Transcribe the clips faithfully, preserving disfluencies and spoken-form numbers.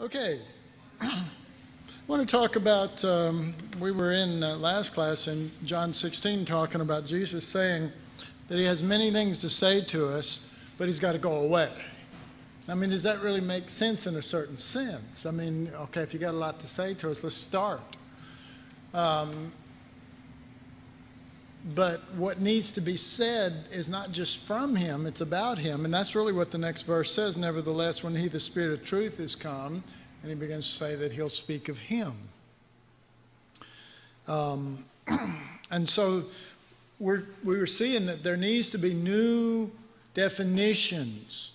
Okay, I want to talk about, um, we were in uh, last class in John sixteen talking about Jesus saying that he has many things to say to us, but he's got to go away. I mean, does that really make sense in a certain sense? I mean, okay, if you got a lot to say to us, let's start. Um, but what needs to be said is not just from him, it's about him. And that's really what the next verse says. Nevertheless, when he, the Spirit of truth, is come, and he begins to say that he'll speak of him. Um, and so we're, we were seeing that there needs to be new definitions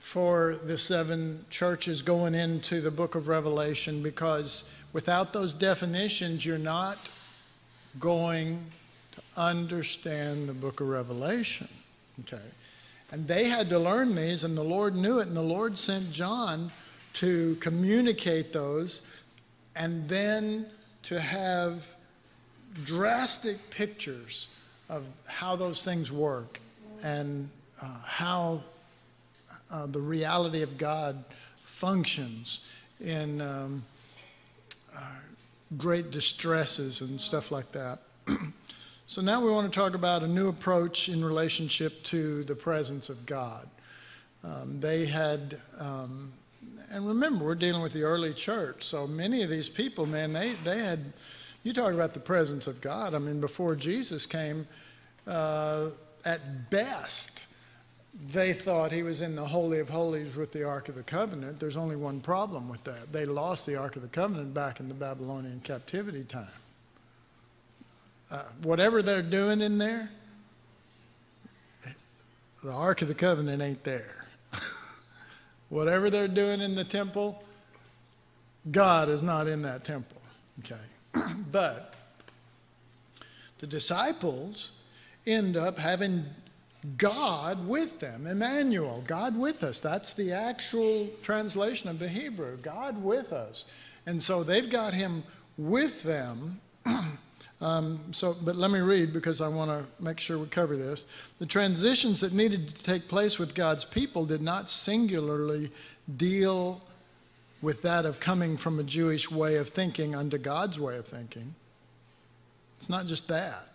for the seven churches going into the book of Revelation, because without those definitions, you're not going understand the book of Revelation, okay? And they had to learn these, and the Lord knew it, and the Lord sent John to communicate those, and then to have drastic pictures of how those things work, and uh, how uh, the reality of God functions in um, uh, great distresses and stuff like that. So now we want to talk about a new approach in relationship to the presence of God. Um, they had, um, and remember, we're dealing with the early church, so many of these people, man, they, they had, you talk about the presence of God. I mean, before Jesus came, uh, at best, they thought he was in the Holy of Holies with the Ark of the Covenant. There's only one problem with that. They lost the Ark of the Covenant back in the Babylonian captivity time. Uh, whatever they're doing in there, the Ark of the Covenant ain't there. Whatever they're doing in the temple, God is not in that temple, okay? But the disciples end up having God with them, Emmanuel, God with us. That's the actual translation of the Hebrew, God with us. And so they've got him with them. Um, so, but let me read, because I want to make sure we cover this. The transitions that needed to take place with God's people did not singularly deal with that of coming from a Jewish way of thinking unto God's way of thinking. It's not just that.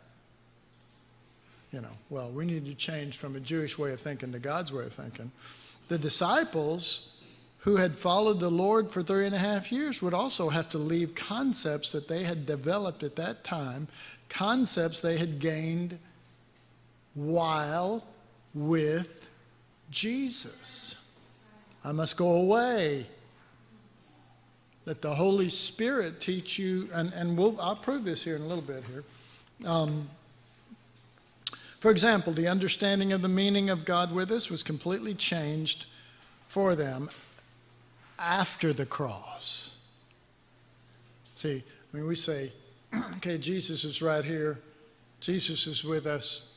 You know, well, we need to change from a Jewish way of thinking to God's way of thinking. The disciples who had followed the Lord for three and a half years would also have to leave concepts that they had developed at that time, concepts they had gained while with Jesus. I must go away. Let the Holy Spirit teach you, and, and we'll, I'll prove this here in a little bit here. Um, for example, the understanding of the meaning of God with us was completely changed for them after the cross. See, I mean, we say, okay, Jesus is right here. Jesus is with us.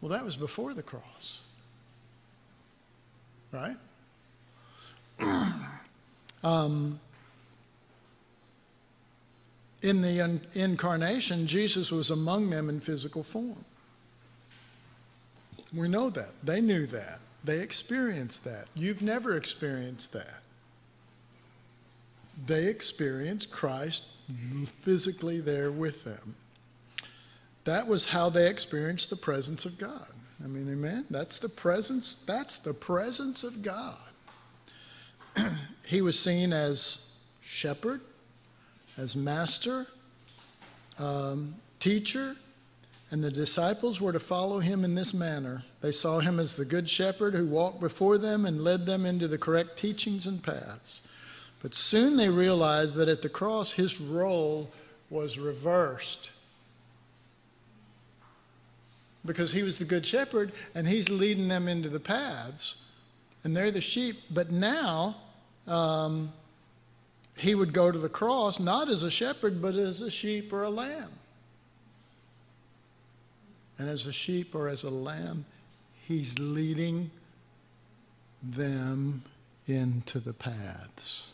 Well, that was before the cross, right? um, in the in incarnation, Jesus was among them in physical form. We know that. They knew that. They experienced that. You've never experienced that. They experienced Christ physically there with them. That was how they experienced the presence of God. I mean, amen? That's the presence, that's the presence of God. He was seen as shepherd, as master, um, teacher, and the disciples were to follow him in this manner. They saw him as the good shepherd who walked before them and led them into the correct teachings and paths. But soon they realized that at the cross, his role was reversed, because he was the good shepherd and he's leading them into the paths, and they're the sheep. But now um, he would go to the cross, not as a shepherd, but as a sheep or a lamb. And as a sheep or as a lamb, he's leading them into the paths.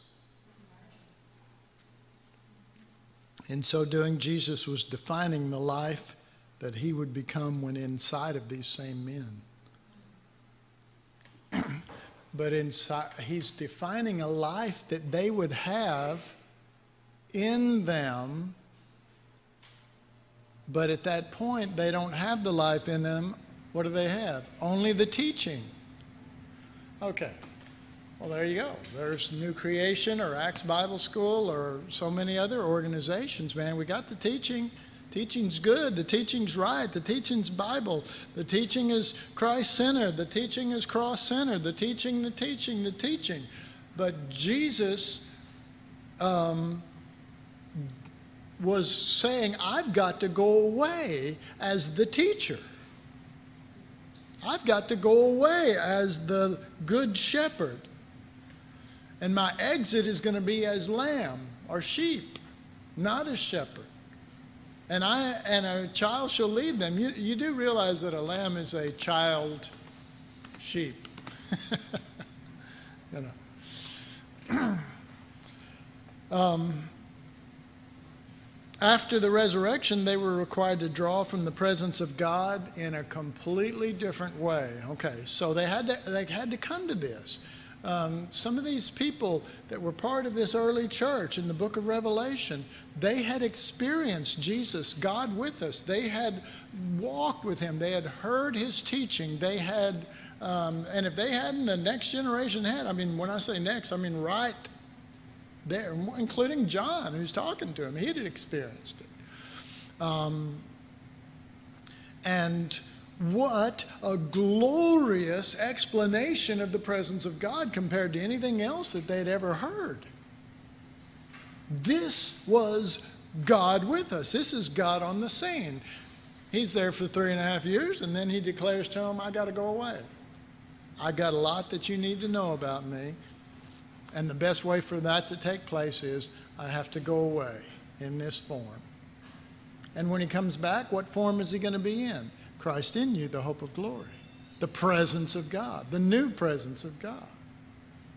In so doing, Jesus was defining the life that he would become when inside of these same men. but inside, he's defining a life that they would have in them. But at that point, they don't have the life in them. What do they have? Only the teaching. Okay. Well, there you go. There's New Creation or Acts Bible School or so many other organizations, man. We got the teaching. Teaching's good. The teaching's right. The teaching's Bible. The teaching is Christ-centered. The teaching is cross-centered. The teaching, the teaching, the teaching. But Jesus um, was saying, I've got to go away as the teacher. I've got to go away as the good shepherd. And my exit is going to be as lamb or sheep, not as shepherd. And, I, and a child shall lead them. You, you do realize that a lamb is a child sheep. You know. um, after the resurrection, they were required to draw from the presence of God in a completely different way. Okay, so they had to, they had to come to this. Um, some of these people that were part of this early church in the book of Revelation, they had experienced Jesus, God with us. They had walked with him. They had heard his teaching. They had, um, and if they hadn't, the next generation had. I mean, when I say next, I mean right there, including John, who's talking to him. He had experienced it. Um, and... What a glorious explanation of the presence of God compared to anything else that they'd ever heard. This was God with us. This is God on the scene. He's there for three and a half years, and then he declares to him, I got to go away. I got a lot that you need to know about me. And the best way for that to take place is I have to go away in this form. And when he comes back, what form is he going to be in? Christ in you, the hope of glory, the presence of God, the new presence of God.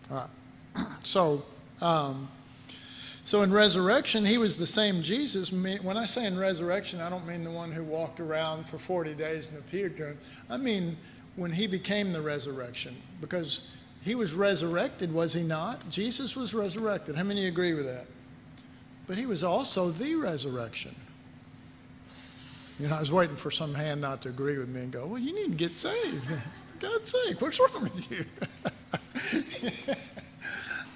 All right. So, um, so in resurrection, he was the same Jesus. When I say in resurrection, I don't mean the one who walked around for forty days and appeared to him. I mean when he became the resurrection, because he was resurrected, was he not? Jesus was resurrected. How many agree with that? But he was also the resurrection. You know, I was waiting for some hand not to agree with me and go, well, you need to get saved. For God's sake, what's wrong with you?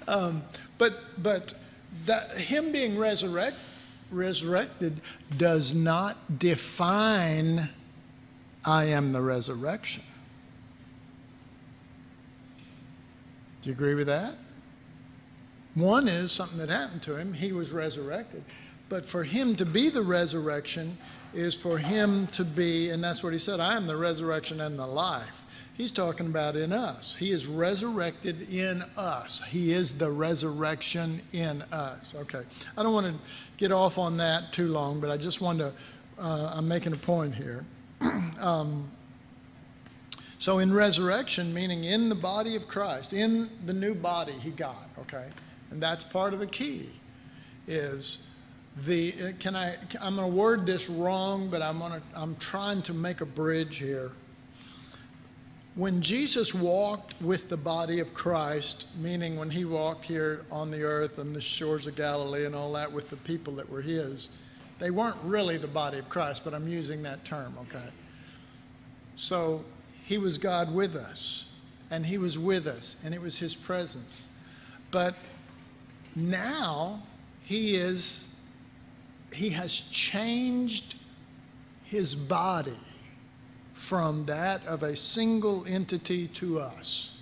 um, but but that, him being resurrect, resurrected does not define I am the resurrection. Do you agree with that? One is something that happened to him. He was resurrected. But for him to be the resurrection is for him to be, and that's what he said, I am the resurrection and the life. He's talking about in us. He is resurrected in us. He is the resurrection in us. Okay, I don't want to get off on that too long, but I just wanted to, uh, I'm making a point here. um, so in resurrection, meaning in the body of Christ, in the new body he got, okay? And that's part of the key is, The, can I, I'm going to word this wrong, but I'm, gonna, I'm trying to make a bridge here. When Jesus walked with the body of Christ, meaning when he walked here on the earth and the shores of Galilee and all that with the people that were his, they weren't really the body of Christ, but I'm using that term, okay? So he was God with us, and he was with us, and it was his presence. But now he is... He has changed his body from that of a single entity to us.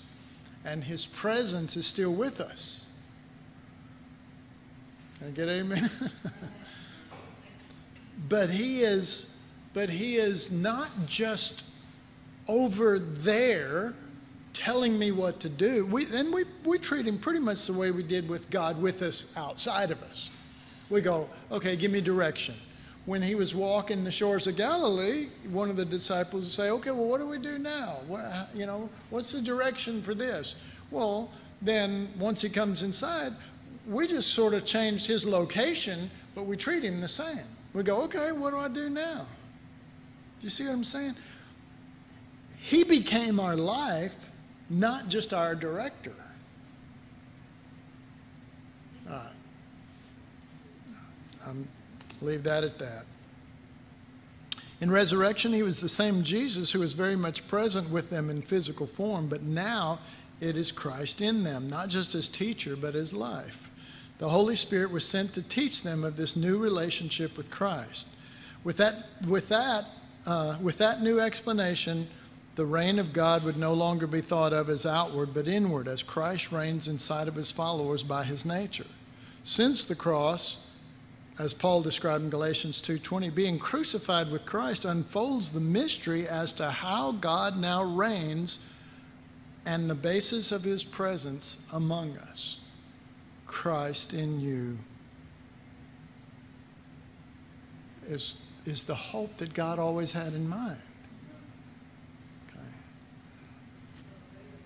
And his presence is still with us. Can I get amen? But he is, but he is not just over there telling me what to do. We, and we, we treat him pretty much the way we did with God with us outside of us. We go, okay, give me direction. When he was walking the shores of Galilee, one of the disciples would say, okay, well, what do we do now? What, you know, what's the direction for this? Well, then once he comes inside, we just sort of changed his location, but we treat him the same. We go, okay, what do I do now? Do you see what I'm saying? He became our life not just our director. All right. I'm leave that at that. In resurrection, he was the same Jesus who was very much present with them in physical form, but now it is Christ in them, not just as teacher, but as life. The Holy Spirit was sent to teach them of this new relationship with Christ. With that, with that, uh, with that new explanation, the reign of God would no longer be thought of as outward, but inward, as Christ reigns inside of his followers by his nature. Since the cross, as Paul described in Galatians two twenty, being crucified with Christ unfolds the mystery as to how God now reigns and the basis of his presence among us. Christ in you is, is the hope that God always had in mind. Okay.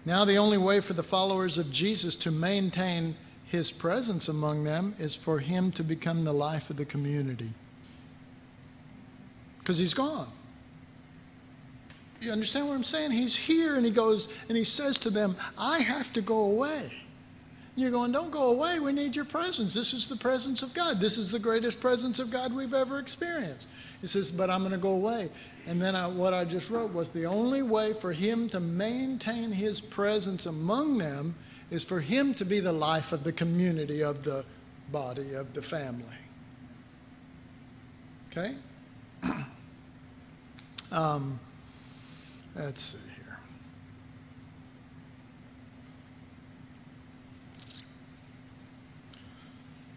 Now the only way for the followers of Jesus to maintain his presence among them is for him to become the life of the community. Because he's gone. You understand what I'm saying? He's here, and he goes and he says to them, I have to go away. And you're going, don't go away. We need your presence. This is the presence of God. This is the greatest presence of God we've ever experienced. He says, but I'm going to go away. And then I, what I just wrote was the only way for him to maintain his presence among them is for him to be the life of the community, of the body, of the family. Okay? Um, let's see here.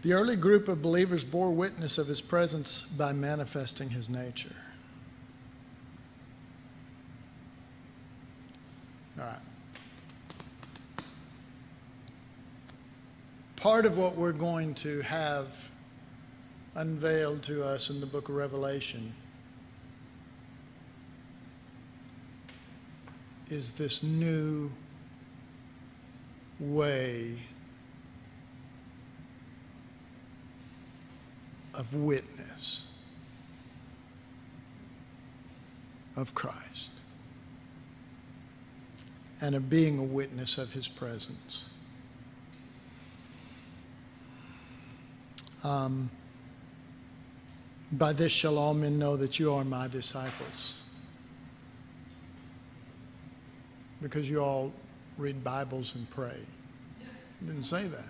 The early group of believers bore witness of his presence by manifesting his nature. All right. Part of what we're going to have unveiled to us in the book of Revelation is this new way of witness of Christ and of being a witness of his presence. Um, by this shall all men know that you are my disciples, because you all read Bibles and pray. He didn't say that.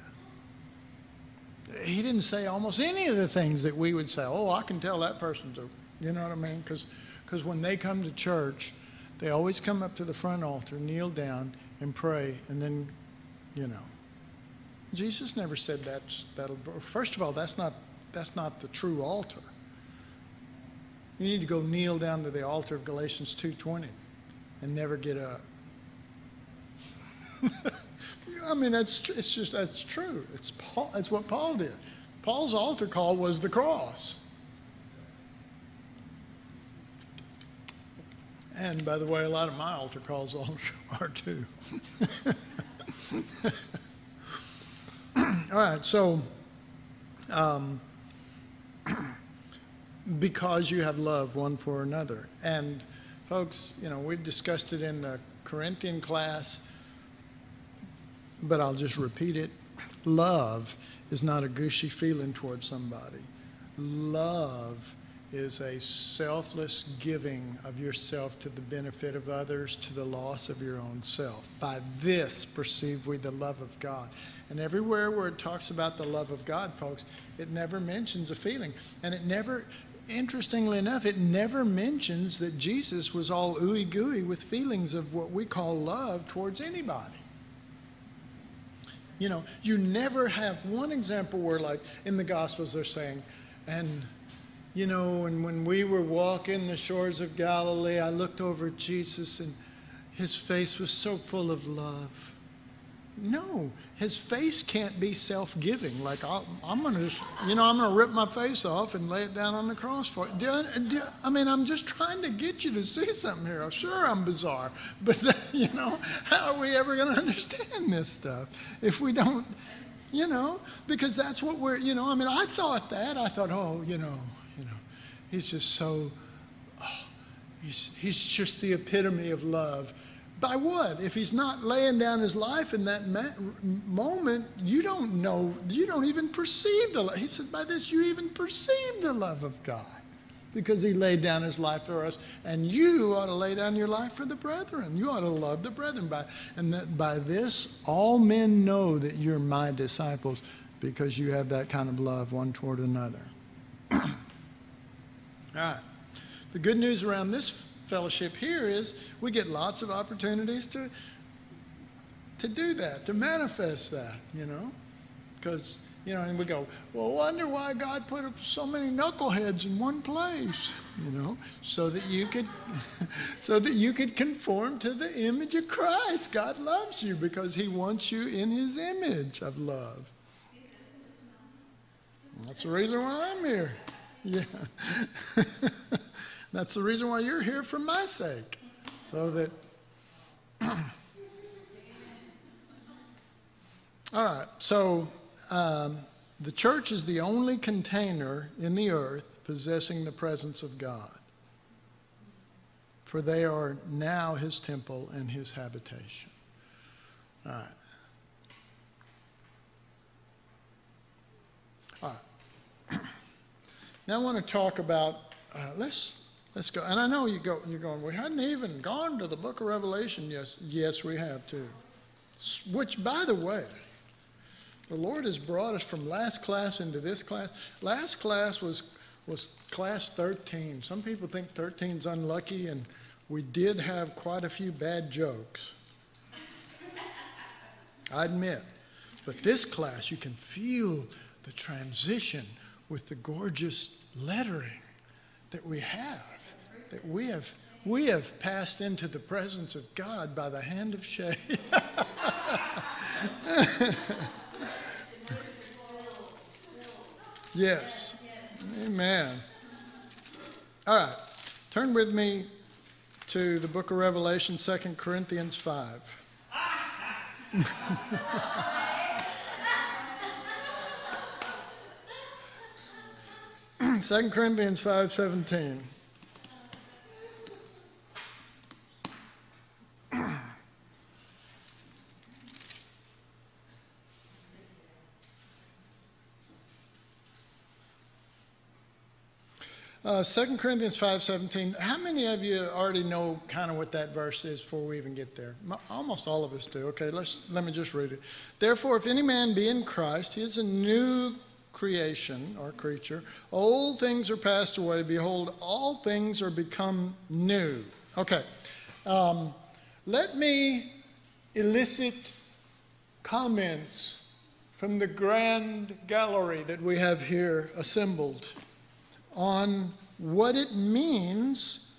He didn't say almost any of the things that we would say, oh, I can tell that person to, you know what I mean? Because because when they come to church, they always come up to the front altar, kneel down, and pray, and then, you know. Jesus never said that. That'll, first of all, that's not, that's not the true altar. You need to go kneel down to the altar of Galatians two twenty and never get up. I mean, that's, it's just, that's true. It's, Paul, it's what Paul did. Paul's altar call was the cross. And by the way, a lot of my altar calls are too. All right, so um, because you have love one for another. And folks, you know, we've discussed it in the Corinthian class, but I'll just repeat it. Love is not a gushy feeling towards somebody. Love is a selfless giving of yourself to the benefit of others, to the loss of your own self. By this perceive we the love of God. And everywhere where it talks about the love of God, folks, it never mentions a feeling. And it never, interestingly enough, it never mentions that Jesus was all ooey-gooey with feelings of what we call love towards anybody. You know, you never have one example where, like, in the Gospels they're saying, and... you know, and when we were walking the shores of Galilee, I looked over at Jesus and his face was so full of love. No, his face can't be self-giving. Like, I'll, I'm going to, you know, I'm going to rip my face off and lay it down on the cross for it. Do, do, I mean, I'm just trying to get you to see something here. Sure, I'm bizarre. But, you know, how are we ever going to understand this stuff if we don't, you know, because that's what we're, you know, I mean, I thought that. I thought, oh, you know. He's just so, oh, he's, he's just the epitome of love. By what? If he's not laying down his life in that ma moment, you don't know, you don't even perceive the love. He said, by this you even perceive the love of God, because he laid down his life for us. And you ought to lay down your life for the brethren. You ought to love the brethren. By, and that by this all men know that you're my disciples, because you have that kind of love one toward another. All right. The good news around this fellowship here is we get lots of opportunities to to do that, to manifest that, you know, because, you know, and we go, well, wonder why God put up so many knuckleheads in one place, you know, so that you could so that you could conform to the image of Christ. God loves you because he wants you in his image of love. And that's the reason why I'm here. Yeah. That's the reason why you're here, for my sake, so that. All right, so um, the church is the only container in the earth possessing the presence of God, for they are now his temple and his habitation. All right. All right. Now I want to talk about, uh, let's, Let's go. And I know you go, you're going, we hadn't even gone to the book of Revelation. Yes, yes, we have too. Which, by the way, the Lord has brought us from last class into this class. Last class was, was class thirteen. Some people think thirteen's unlucky, and we did have quite a few bad jokes. I admit. But this class, you can feel the transition with the gorgeous lettering that we have. That we have, we have passed into the presence of God by the hand of Shay. Yes. Amen. All right. Turn with me to the book of Revelation, Second Corinthians five. Second Corinthians five seventeen. Uh, Second Corinthians five seventeen, how many of you already know kind of what that verse is before we even get there? Almost all of us do. Okay, let's, let me just read it. Therefore, if any man be in Christ, he is a new creation or creature. Old things are passed away. Behold, all things are become new. Okay, um, let me elicit comments from the grand gallery that we have here assembled on what it means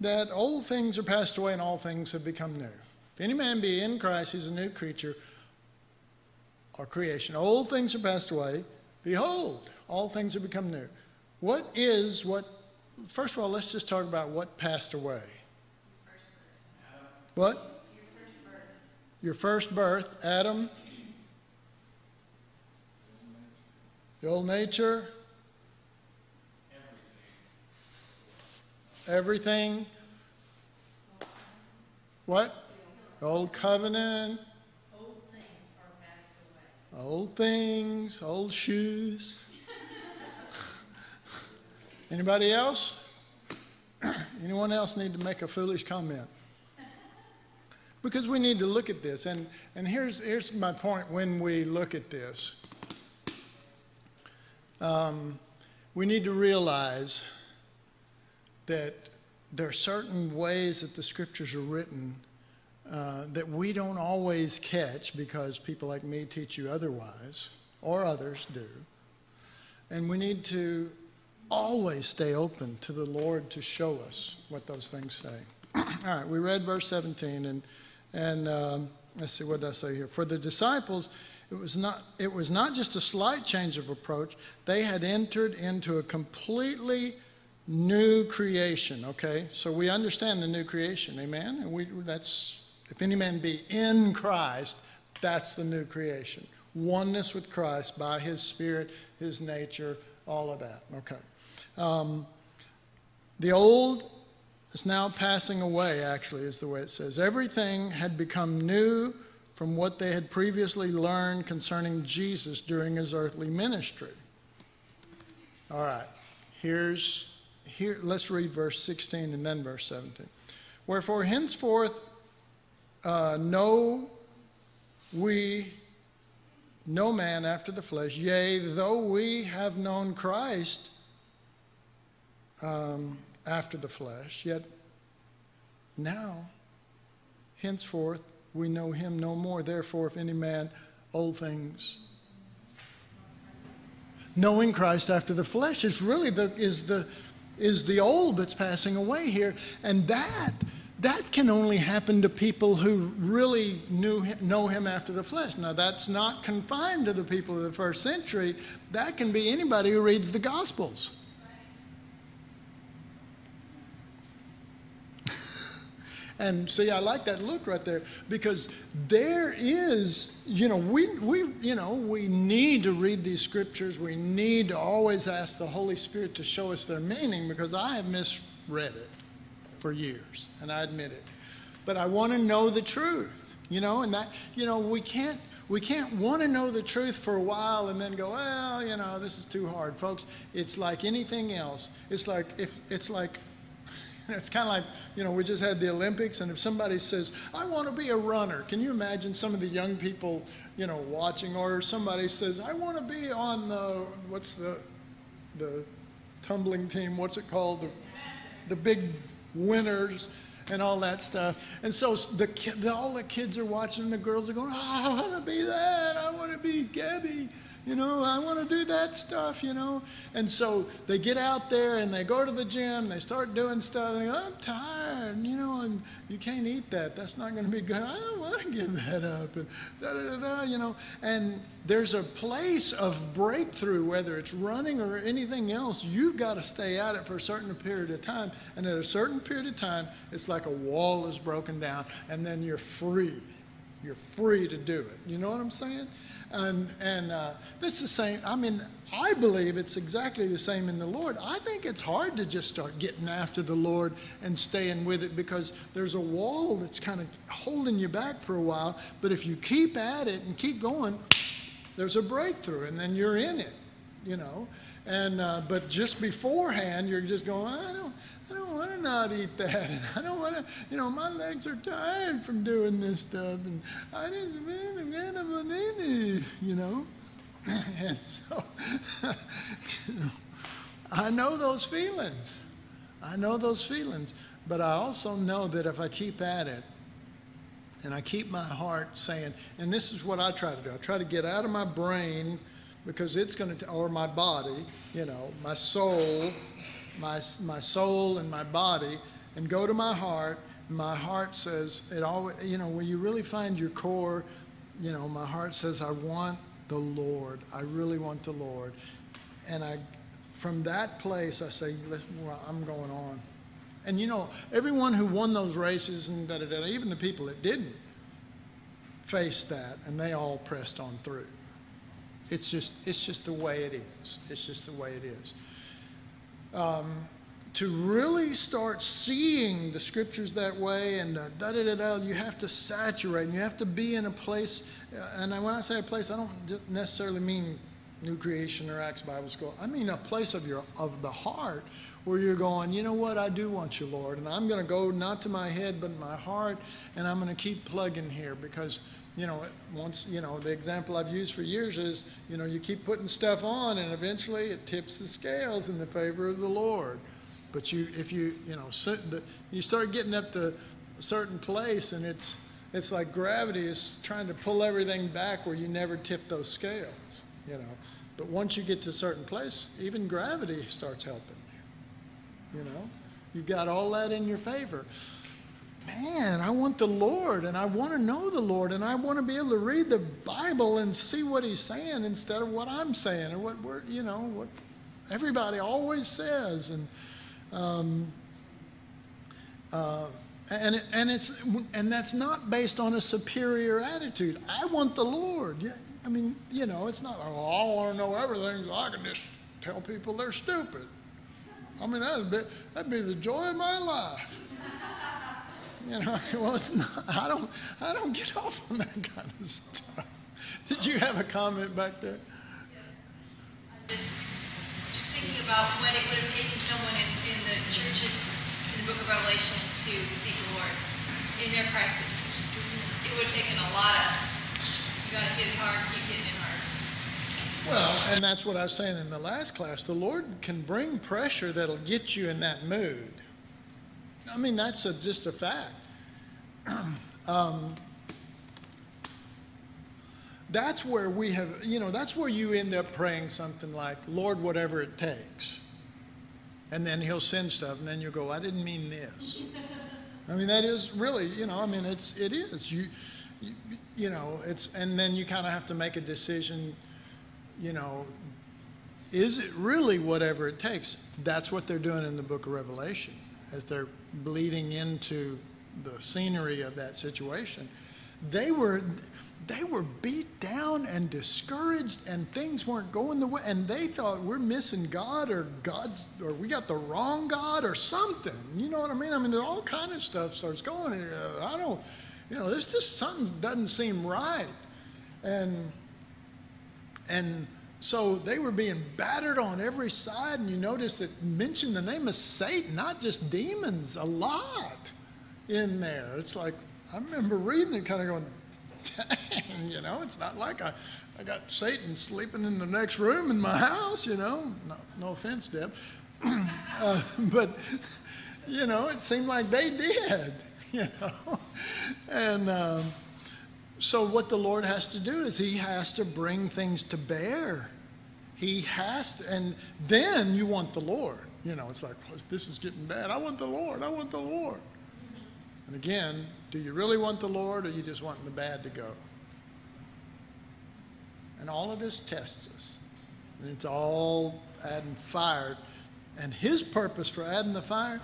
that old things are passed away and all things have become new. If any man be in Christ, he's a new creature or creation. Old things are passed away. Behold, all things have become new. What is what? First of all, let's just talk about what passed away. First birth. What? Your first birth. Your first birth. Adam. The old nature. Everything. What? Old covenant. Old things are passed away. Old things, old shoes. Anybody else? Anyone else need to make a foolish comment? Because we need to look at this. And, and here's, here's my point when we look at this. Um, we need to realize that there are certain ways that the scriptures are written uh, that we don't always catch because people like me teach you otherwise, or others do. And we need to always stay open to the Lord to show us what those things say. All right, we read verse seventeen, and, and um, let's see, what did I say here? For the disciples, it was not, it was not just a slight change of approach. They had entered into a completely new creation, okay? So we understand the new creation, amen? And we, that's, if any man be in Christ, that's the new creation. Oneness with Christ by his spirit, his nature, all of that, okay? Um, the old It's now passing away, actually, is the way it says. Everything had become new from what they had previously learned concerning Jesus during his earthly ministry. All right, here's, here, let's read verse sixteen and then verse seventeen. Wherefore henceforth uh, know we no man after the flesh, yea, though we have known Christ um, after the flesh, yet now, henceforth, we know him no more. Therefore, if any man, old things. Knowing Christ after the flesh is really the, is the, is the old that's passing away here. And that, that can only happen to people who really knew him, know him after the flesh. Now, that's not confined to the people of the first century. That can be anybody who reads the Gospels. And see, I like that look right there, because there is, you know, we, we, you know, we need to read these scriptures. We need to always ask the Holy Spirit to show us their meaning, because I have misread it for years, and I admit it. But I want to know the truth, you know, and that, you know, we can't, we can't want to know the truth for a while and then go, well, you know, this is too hard, folks. It's like anything else. It's like, if, it's like, it's kind of like, you know, we just had the Olympics, and if somebody says, I want to be a runner, can you imagine some of the young people, you know, watching? Or somebody says, I want to be on the, what's the, the tumbling team, what's it called? The, the big winners and all that stuff. And so the, the, all the kids are watching, and the girls are going, oh, I want to be that, I want to be Gabby. You know, I want to do that stuff, you know. And so they get out there and they go to the gym, they start doing stuff, and they go, I'm tired, you know, and you can't eat that. That's not going to be good. I don't want to give that up, and da-da-da-da, you know. And there's a place of breakthrough, whether it's running or anything else. You've got to stay at it for a certain period of time. And at a certain period of time, it's like a wall is broken down, and then you're free. You're free to do it. You know what I'm saying? And, and uh, this is the same. I mean, I believe it's exactly the same in the Lord. I think it's hard to just start getting after the Lord and staying with it, because there's a wall that's kind of holding you back for a while. But if you keep at it and keep going, there's a breakthrough, and then you're in it, you know. And, uh, but just beforehand, you're just going, I don't, I don't want to not eat that. And I don't want to, you know, my legs are tired from doing this stuff. And I didn't, you know. And so, you know, I know those feelings. I know those feelings. But I also know that if I keep at it, and I keep my heart saying, and this is what I try to do. I try to get out of my brain, because it's going to, or my body, you know, my soul, my, my soul and my body, and go to my heart. And my heart says, it always, you know, when you really find your core, you know, my heart says, I want the Lord. I really want the Lord. And I, from that place, I say, well, I'm going on. And, you know, everyone who won those races and da-da-da, even the people that didn't, faced that, and they all pressed on through. It's just, it's just the way it is. It's just the way it is. Um, to really start seeing the scriptures that way, and uh, da da da da, you have to saturate, and you have to be in a place. Uh, and when I say a place, I don't necessarily mean New Creation or Acts Bible School. I mean a place of your of the heart, where you're going, you know what, I do want you, Lord, and I'm going to go not to my head but my heart, and I'm going to keep plugging here, because, you know, once, you know, the example I've used for years is, you know, you keep putting stuff on, and eventually it tips the scales in the favor of the Lord. But you, if you, you know, you start getting up to a certain place, and it's, it's like gravity is trying to pull everything back where you never tip those scales, you know. But once you get to a certain place, even gravity starts helping you, you know. You've got all that in your favor. Man, I want the Lord, and I want to know the Lord, and I want to be able to read the Bible and see what he's saying instead of what I'm saying, or what we're, you know, what everybody always says. And um, uh, and and it's and that's not based on a superior attitude. I want the Lord. I mean, you know, it's not, oh, I want to know everything so I can just tell people they're stupid. I mean, that'd be, that'd be the joy of my life. You know, well, it's not, I don't, I don't get off on that kind of stuff. Did you have a comment back there? Yes. I'm just, just thinking about what it would have taken someone in, in the churches in the book of Revelation to seek the Lord in their crisis. It would have taken a lot of, you got to hit it hard, keep getting it hard. Well, and that's what I was saying in the last class. The Lord can bring pressure that'll get you in that mood. I mean, that's a, just a fact. um, that's where we have, you know, that's where you end up praying something like, Lord, whatever it takes. And then he'll send stuff, and then you'll go, I didn't mean this. I mean, that is really, you know, I mean, it's, it is. You, you, you know, it's, and then you kind of have to make a decision, you know, is it really whatever it takes? That's what they're doing in the book of Revelation. As they're bleeding into the scenery of that situation, they were they were beat down and discouraged, and things weren't going the way, and they thought we're missing God, or God's, or we got the wrong God, or something. You know what I mean? I mean, all kind of stuff starts going. Uh, I don't, you know, there's just something doesn't seem right, and and. So they were being battered on every side, and you notice it mentioned the name of Satan, not just demons, a lot in there. It's like, I remember reading it kind of going, dang, you know, it's not like I, I got Satan sleeping in the next room in my house, you know. No, no offense, Deb. uh, but, you know, it seemed like they did, you know. And... Um, So what the Lord has to do is he has to bring things to bear. He has to, and then you want the Lord. You know, it's like, well, this is getting bad. I want the Lord. I want the Lord. And again, do you really want the Lord, or are you just wanting the bad to go? And all of this tests us. And it's all adding fire. And his purpose for adding the fire,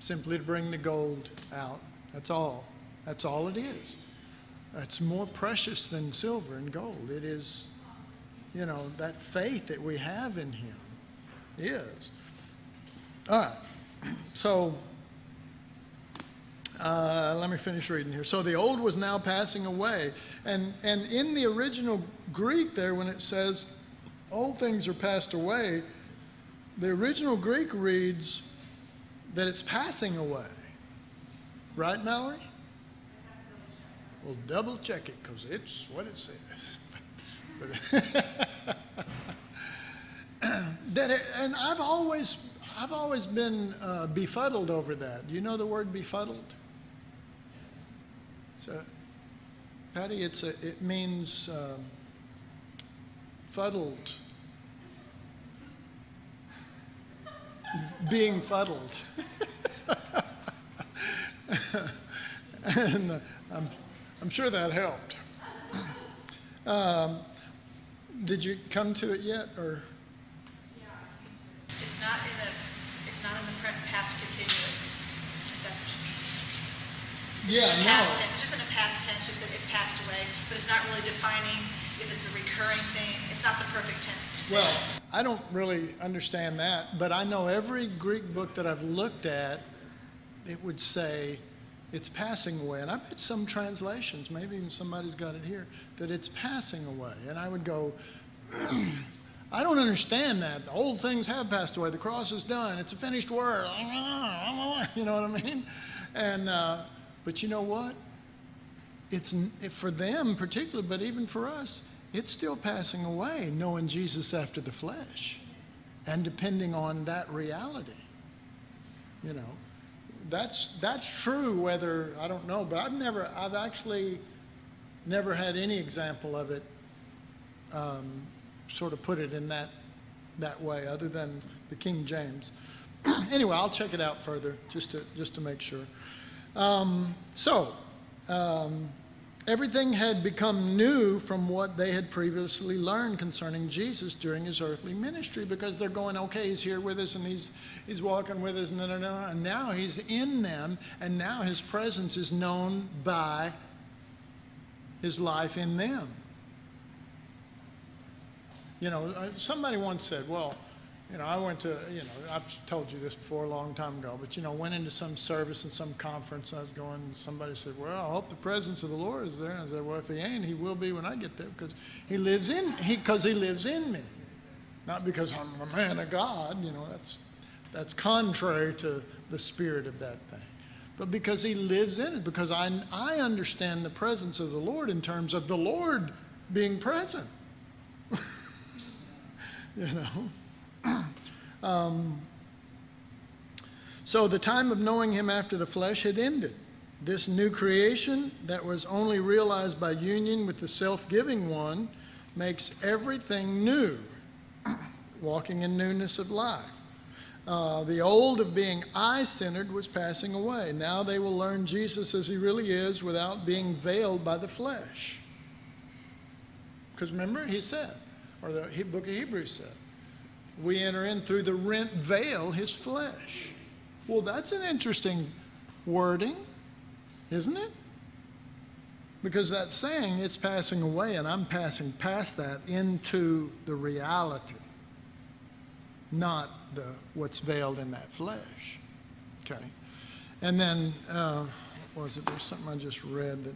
simply to bring the gold out. That's all. That's all it is. It's more precious than silver and gold. It is, you know, that faith that we have in him is. All right. So uh, let me finish reading here. So the old was now passing away. And, and in the original Greek there, when it says old things are passed away, the original Greek reads that it's passing away. Right, Mallory? We'll double check it, because it's what it says. that it, and I've always, I've always been uh, befuddled over that. You know the word befuddled? So, Patty, it's a, it means uh, fuddled. Being fuddled. and uh, I'm. I'm sure that helped. Um, did you come to it yet, or? It's not in the, it's not in the past continuous. If that's what you mean. Yeah, no. Past tense. It's just in a past tense, just that it passed away, but it's not really defining if it's a recurring thing. It's not the perfect tense. Well, I don't really understand that, but I know every Greek book that I've looked at, it would say, it's passing away. And I bet some translations, maybe even somebody's got it here, that it's passing away. And I would go, I don't understand that. The old things have passed away. The cross is done. It's a finished work. You know what I mean? And, uh, but you know what? It's it, for them particularly, but even for us, it's still passing away, knowing Jesus after the flesh and depending on that reality, you know. That's, that's true whether, I don't know, but I've never, I've actually never had any example of it um, sort of put it in that, that way other than the King James. Anyway, I'll check it out further just to, just to make sure. Um, so, um, everything had become new from what they had previously learned concerning Jesus during his earthly ministry, because they're going, okay, he's here with us, and he's, he's walking with us, and, da, da, da, and now he's in them, and now his presence is known by his life in them. You know, somebody once said, well, You know, I went to, you know, I've told you this before a long time ago, but, you know, went into some service and some conference. I was going, somebody said, well, I hope the presence of the Lord is there. And I said, well, if he ain't, he will be when I get there, because he lives in, he, because he lives in me. Not because I'm a man of God, you know, that's, that's contrary to the spirit of that thing. But because he lives in it, because I, I understand the presence of the Lord in terms of the Lord being present, you know. Um, so the time of knowing him after the flesh had ended. This new creation that was only realized by union with the self-giving one makes everything new, walking in newness of life. Uh, the old of being I-centered was passing away. Now they will learn Jesus as he really is without being veiled by the flesh. Because remember, he said, or the book of Hebrews said, we enter in through the rent veil, his flesh. Well, that's an interesting wording, isn't it? Because that's saying it's passing away, and I'm passing past that into the reality, not the what's veiled in that flesh. Okay. And then, uh, what was it? There's something I just read that,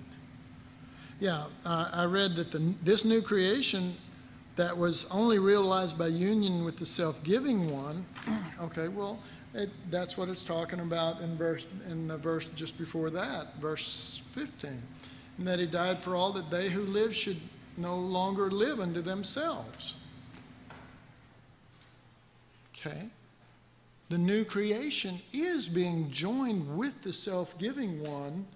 yeah, uh, I read that the, this new creation that was only realized by union with the self-giving one. Okay, well, it, that's what it's talking about in verse, in the verse just before that, verse fifteen. And that he died for all, that they who live should no longer live unto themselves. Okay? The new creation is being joined with the self-giving one,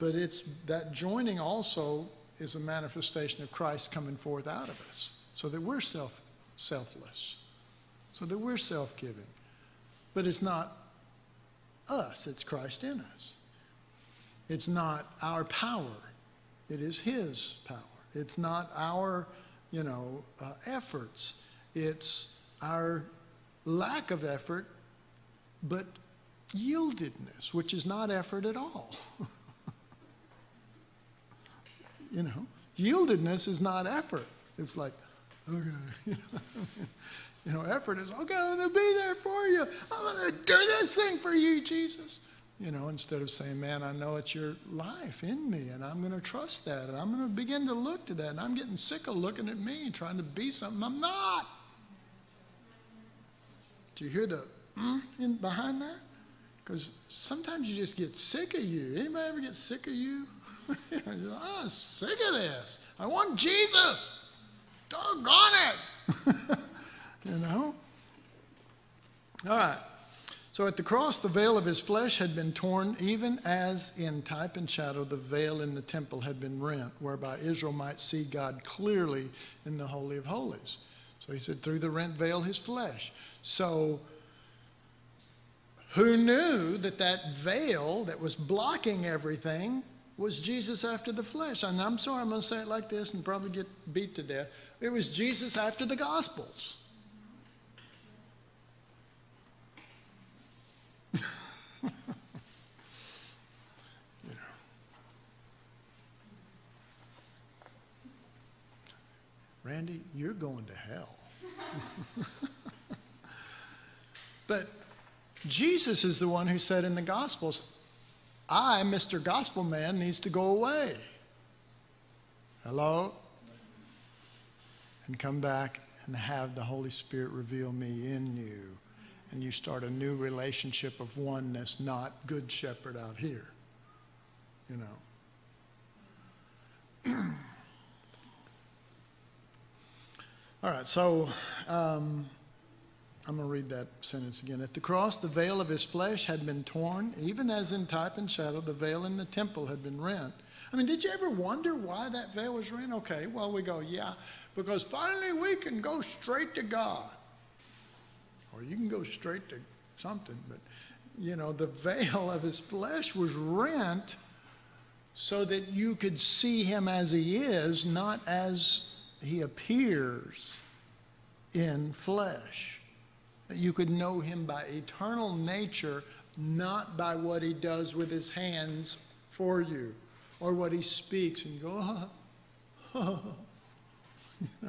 but it's that joining also is a manifestation of Christ coming forth out of us, so that we're self, selfless, so that we're self-giving. But it's not us, it's Christ in us. It's not our power, it is his power. It's not our, you know, uh, efforts, it's our lack of effort, but yieldedness, which is not effort at all. You know, yieldedness is not effort. It's like, okay, you know, you know, effort is, okay, I'm going to be there for you. I'm going to do this thing for you, Jesus. You know, instead of saying, man, I know it's your life in me, and I'm going to trust that, and I'm going to begin to look to that, and I'm getting sick of looking at me and trying to be something I'm not. Do you hear the mm in behind that? Because sometimes you just get sick of you. Anybody ever get sick of you? You're like, oh, I'm sick of this. I want Jesus. Doggone it. You know? All right. So at the cross, the veil of his flesh had been torn, even as in type and shadow the veil in the temple had been rent, whereby Israel might see God clearly in the Holy of Holies. So he said, through the rent veil, his flesh. So who knew that that veil that was blocking everything was Jesus after the flesh? And I'm sorry, I'm going to say it like this and probably get beat to death. It was Jesus after the Gospels. You know. Randy, you're going to hell. But Jesus is the one who said in the Gospels, I, Mister Gospel Man, needs to go away. Hello? And come back and have the Holy Spirit reveal me in you. And you start a new relationship of oneness, not Good Shepherd out here. You know. All right, so... Um, I'm going to read that sentence again. At the cross, the veil of his flesh had been torn, even as in type and shadow, the veil in the temple had been rent. I mean, did you ever wonder why that veil was rent? Okay, well, we go, yeah, because finally we can go straight to God. Or you can go straight to something, but, you know, the veil of his flesh was rent so that you could see him as he is, not as he appears in flesh. That you could know him by eternal nature, not by what he does with his hands for you, or what he speaks, and you go, oh, oh. You know?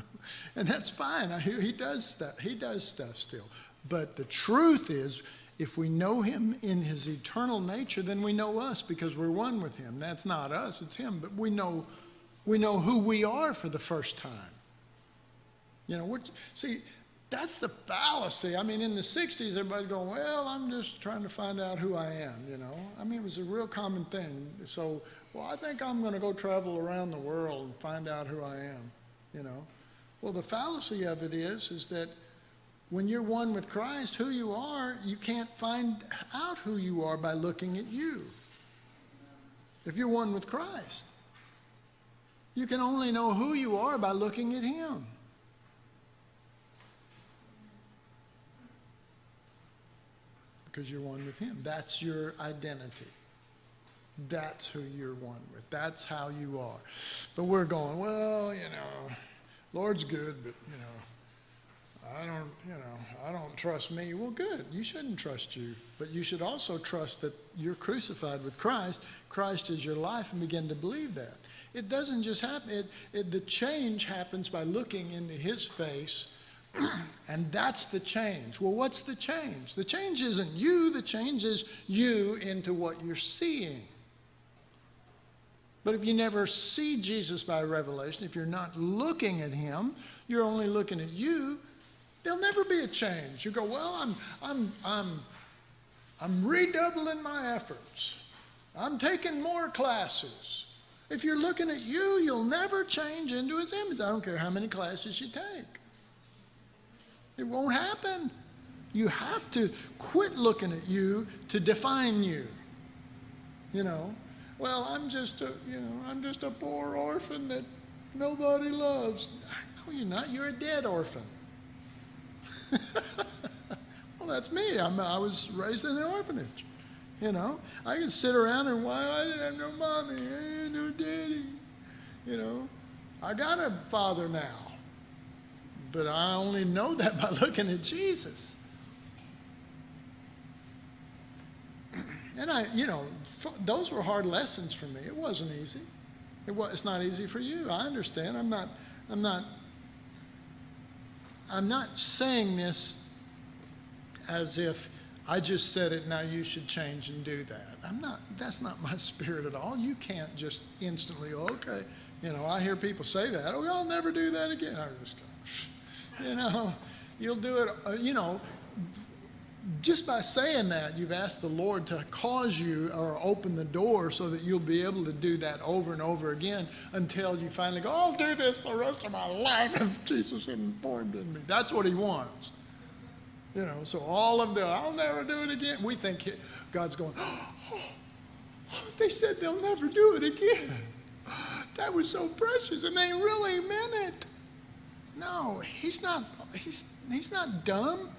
and that's fine. I hear he does stuff. He does stuff still. But the truth is, if we know him in his eternal nature, then we know us because we're one with him. That's not us, it's him. But we know, we know who we are for the first time. You know, we're, see, that's the fallacy. I mean, in the sixties, everybody's going, well, I'm just trying to find out who I am, you know. I mean, it was a real common thing. So, well, I think I'm going to go travel around the world and find out who I am, you know. Well, the fallacy of it is, is that when you're one with Christ, who you are, you can't find out who you are by looking at you. If you're one with Christ, you can only know who you are by looking at him. Because you're one with him. That's your identity. That's who you're one with. That's how you are. But we're going, well, you know, Lord's good, but, you know, I don't, you know, I don't trust me. Well, good. You shouldn't trust you. But you should also trust that you're crucified with Christ. Christ is your life, and begin to believe that. It doesn't just happen. It, it, the change happens by looking into his face, and that's the change. Well, what's the change? The change isn't you. The change is you into what you're seeing. But if you never see Jesus by revelation, if you're not looking at him, you're only looking at you, there'll never be a change. You go, well, I'm, I'm, I'm, I'm redoubling my efforts. I'm taking more classes. If you're looking at you, you'll never change into his image. I don't care how many classes you take. It won't happen. You have to quit looking at you to define you. You know, well, I'm just a, you know, I'm just a poor orphan that nobody loves. No, you're not. You're a dead orphan. Well, that's me. I'm, I was raised in an orphanage. You know, I could sit around and, why I didn't have no mommy, I had no daddy. You know, I got a father now, but I only know that by looking at Jesus. And I, you know, those were hard lessons for me. It wasn't easy. It was. It's not easy for you. I understand. I'm not. I'm not. I'm not saying this as if I just said it, now you should change and do that. I'm not, that's not my spirit at all. You can't just instantly, oh, okay, you know, I hear people say that, oh, I'll never do that again. I'm just going, you know, you'll do it, you know, just by saying that, you've asked the Lord to cause you or open the door so that you'll be able to do that over and over again until you finally go, I'll do this the rest of my life if Jesus hadn't formed in me. That's what he wants. You know, so all of the, I'll never do it again. We think he, God's going, oh, they said they'll never do it again. That was so precious, and they really meant it. No, he's not, he's, he's not dumb.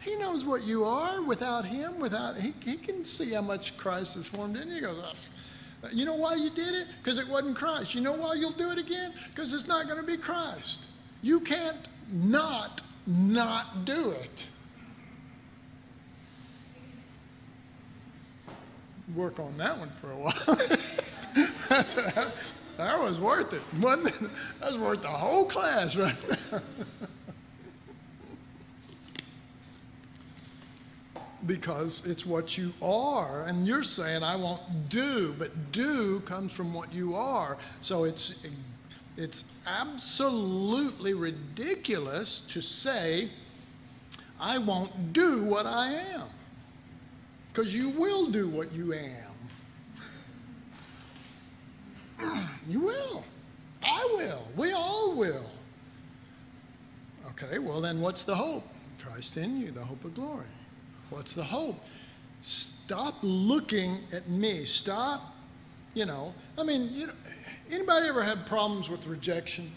He knows what you are without him. Without he, he can see how much Christ has formed in you. He goes, oh, you know why you did it? Because it wasn't Christ. You know why you'll do it again? Because it's not going to be Christ. You can't not, not do it. Work on that one for a while. That's a, that was worth it. One, that was worth the whole class right there. Because it's what you are, and you're saying I won't do, but do comes from what you are. So it's it's absolutely ridiculous to say I won't do what I am, because you will do what you am. You will. I will. We all will. Okay, well then what's the hope? Christ in you, the hope of glory. What's the hope? Stop looking at me. Stop, you know. I mean, you know, anybody ever had problems with rejection?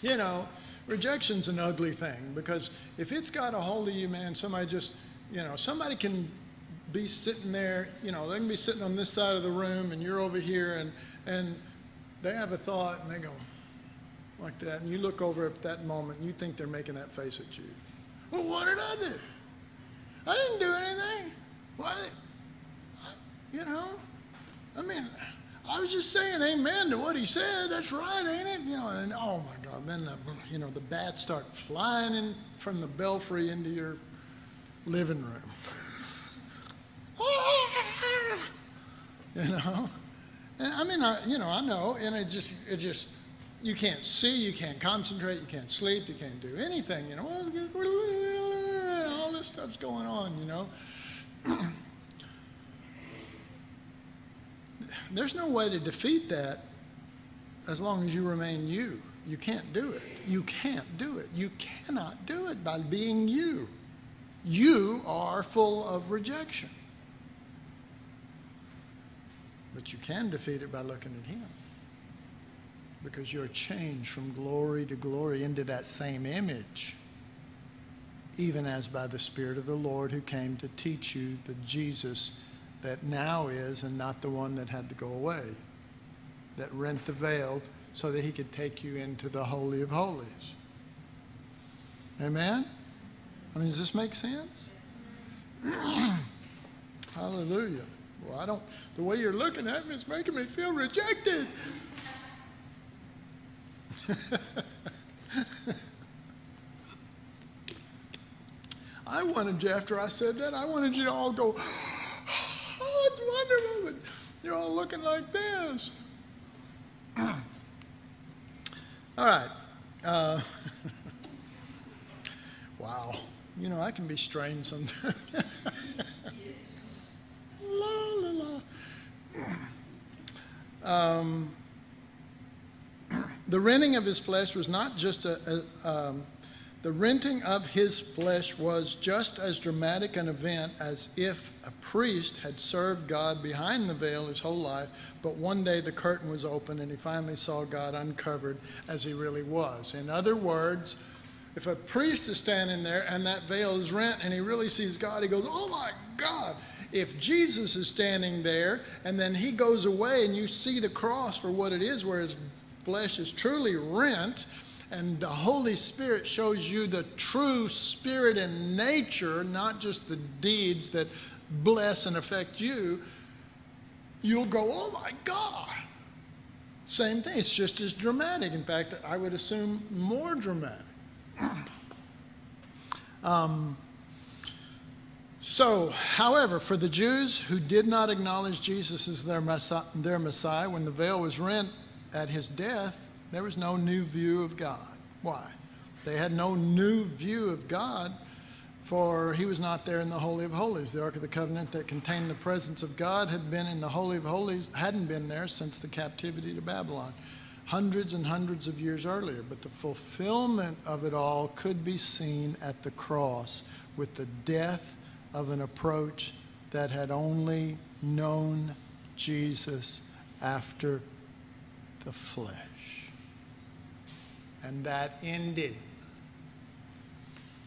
You know, rejection's an ugly thing, because if it's got a hold of you, man, somebody just, you know, somebody can be sitting there, you know, they can be sitting on this side of the room and you're over here, and, and they have a thought and they go like that, and you look over at that moment and you think they're making that face at you. Well, what did I do? I didn't do anything. Why? Well, you know, I mean, I was just saying amen to what he said. That's right, ain't it? You know, and oh my God, then the, you know, the bats start flying in from the belfry into your living room. You know, and I mean, I, you know, I know, and it just, it just, you can't see, you can't concentrate, you can't sleep, you can't do anything. You know, all this stuff's going on. You know. There's no way to defeat that as long as you remain you. You can't do it. You can't do it. You cannot do it by being you. You are full of rejection. But you can defeat it by looking at him. Because you're changed from glory to glory into that same image. Even as by the Spirit of the Lord who came to teach you the Jesus that now is, and not the one that had to go away, that rent the veil so that he could take you into the Holy of Holies. Amen? I mean, does this make sense? Hallelujah. Well, I don't, the way you're looking at me is making me feel rejected. I wanted you, after I said that, I wanted you to all go, oh, it's wonderful, but you're all looking like this. All right. Uh, wow. You know, I can be strange sometimes. La, la, la. Um, the renting of his flesh was not just a, a um, the renting of his flesh was just as dramatic an event as if a priest had served God behind the veil his whole life, but one day the curtain was opened and he finally saw God uncovered as he really was. In other words, if a priest is standing there and that veil is rent and he really sees God, he goes, oh my God. If Jesus is standing there and then he goes away and you see the cross for what it is, where his flesh is truly rent, and the Holy Spirit shows you the true spirit and nature, not just the deeds that bless and affect you, you'll go, oh my God. Same thing. It's just as dramatic. In fact, I would assume more dramatic. um, So, however, for the Jews who did not acknowledge Jesus as their Messiah, their Messiah, when the veil was rent at his death, there was no new view of God. Why? They had no new view of God, for he was not there in the Holy of Holies. The Ark of the Covenant that contained the presence of God had been in the Holy of Holies, hadn't been there since the captivity to Babylon, hundreds and hundreds of years earlier. But the fulfillment of it all could be seen at the cross with the death of an approach that had only known Jesus after the flesh. And that ended.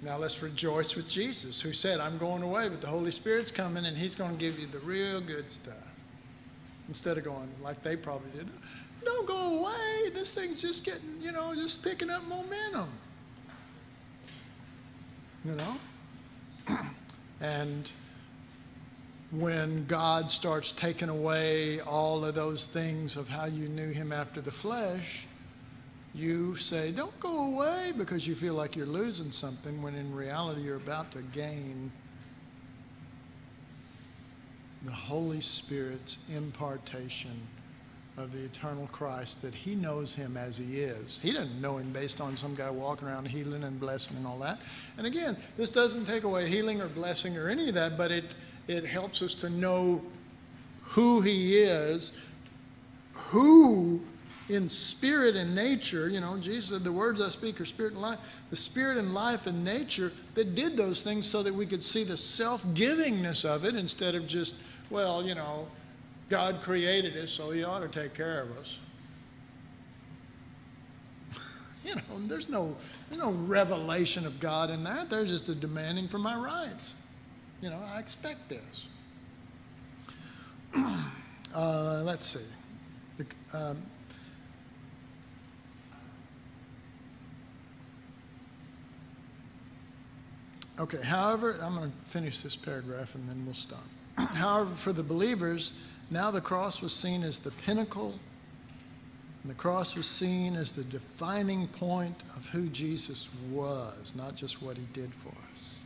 Now let's rejoice with Jesus, who said, I'm going away, but the Holy Spirit's coming and he's going to give you the real good stuff. Instead of going like they probably did, don't go away. This thing's just getting, you know, just picking up momentum. You know? And when God starts taking away all of those things of how you knew him after the flesh, you say, don't go away, because you feel like you're losing something, when in reality you're about to gain the Holy Spirit's impartation of the eternal Christ, that he knows him as he is. He doesn't know him based on some guy walking around healing and blessing and all that. And again, this doesn't take away healing or blessing or any of that, but it, it helps us to know who he is, who in spirit and nature, you know, Jesus said, the words I speak are spirit and life, the spirit and life and nature that did those things, so that we could see the self-givingness of it, instead of just, well, you know, God created us, so he ought to take care of us. You know, there's no, there's no revelation of God in that. There's just a demanding for my rights. You know, I expect this. uh, let's see. The, um, okay, however, I'm going to finish this paragraph and then we'll stop. However, for the believers, Now the cross was seen as the pinnacle, and the cross was seen as the defining point of who Jesus was, not just what he did for us.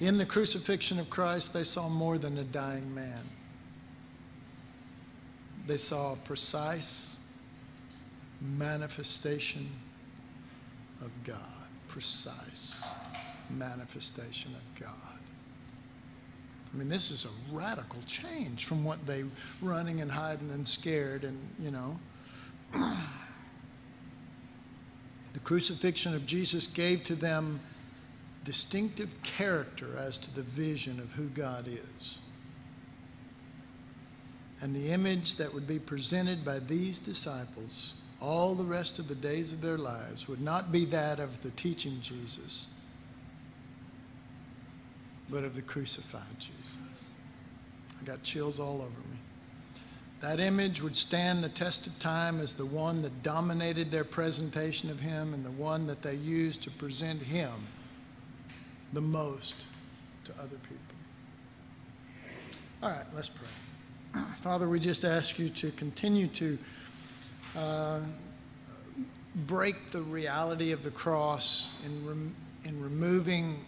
In the crucifixion of Christ, they saw more than a dying man. They saw a precise manifestation of God. Precise manifestation of God. I mean, this is a radical change from what they were running and hiding and scared and, you know. The crucifixion of Jesus gave to them distinctive character as to the vision of who God is. And the image that would be presented by these disciples all the rest of the days of their lives would not be that of the teaching Jesus, but of the crucified Jesus. I got chills all over me. That image would stand the test of time as the one that dominated their presentation of him and the one that they used to present him the most to other people. All right, let's pray. Father, we just ask you to continue to uh, break the reality of the cross in, rem in removing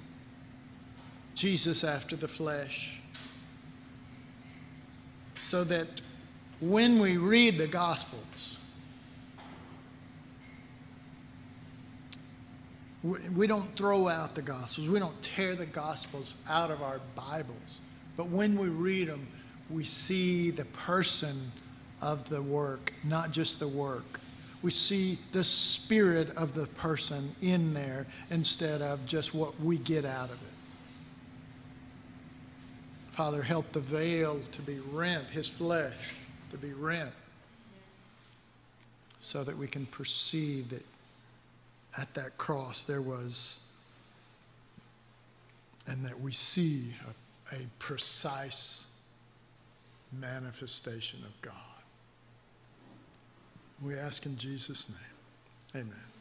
Jesus after the flesh, so that when we read the Gospels, we, we don't throw out the Gospels. We don't tear the Gospels out of our Bibles. But when we read them, we see the person of the work, not just the work. We see the spirit of the person in there instead of just what we get out of it. Father, help the veil to be rent, his flesh to be rent, so that we can perceive that at that cross there was, and that we see a, a precise manifestation of God. We ask in Jesus' name. Amen.